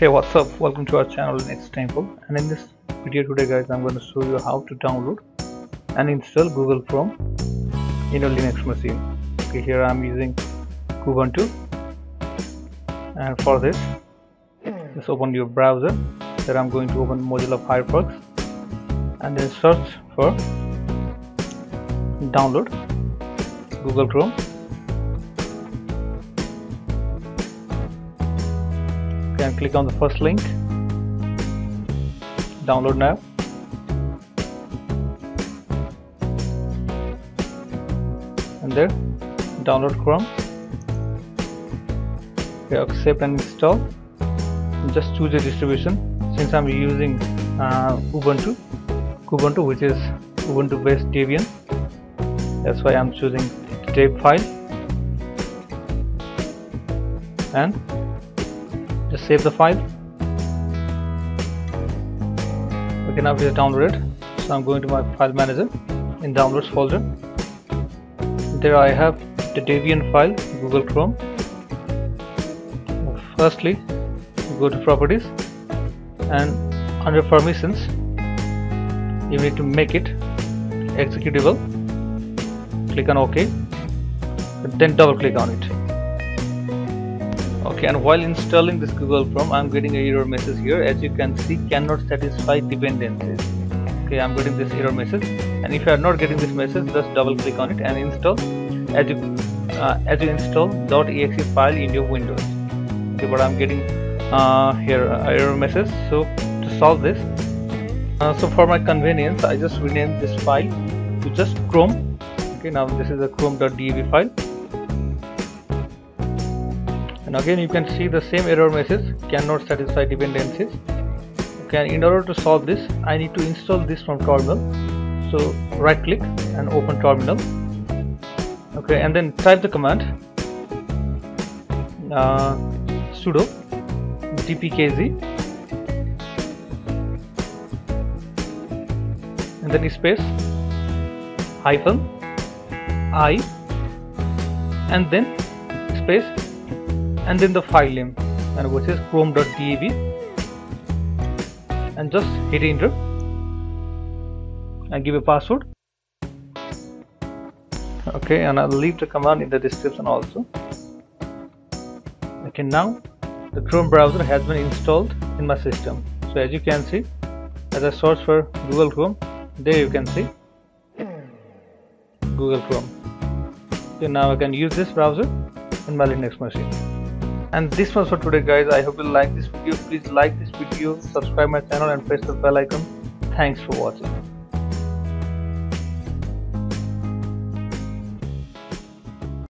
Hey, what's up? Welcome to our channel Linux Temple, and in this video today guys I'm going to show you how to download and install Google Chrome in your Linux machine. Okay, here I'm using Kubuntu, and for this just open your browser. Then I'm going to open Mozilla Firefox and then search for download Google Chrome. And click on the first link, download now. And there, download Chrome. Okay, accept and install. Just choose a distribution. Since I'm using Kubuntu, which is Ubuntu based Debian, that's why I'm choosing Deb file and just save the file. Okay, now we have downloaded. So I'm going to my file manager in downloads folder. There I have the Debian file, Google Chrome. Firstly, go to properties, and under permissions, you need to make it executable. Click on OK, then double click on it. Okay, and while installing this Google Chrome, I'm getting an error message here. As you can see, cannot satisfy dependencies. Okay, I'm getting this error message, and if you are not getting this message, just double click on it and install as you install .exe file in your Windows. Okay, but I'm getting here error message. So to solve this, so for my convenience, I just renamed this file to just Chrome. Okay, now this is a chrome.deb file. And again you can see the same error message, cannot satisfy dependencies. Okay, and in order to solve this I need to install this from terminal. So right click and open terminal. Okay, and then type the command sudo dpkg and then space hyphen I and then space and then the file name, and which is chrome.deb, and just hit enter and give a password. Okay, and I'll leave the command in the description also. Okay, now the Chrome browser has been installed in my system. So as you can see, as I search for Google Chrome, there you can see Google Chrome. Okay, now I can use this browser in my Linux machine. And this was for today guys. I hope you like this video. Please like this video, subscribe my channel and press the bell icon. Thanks for watching.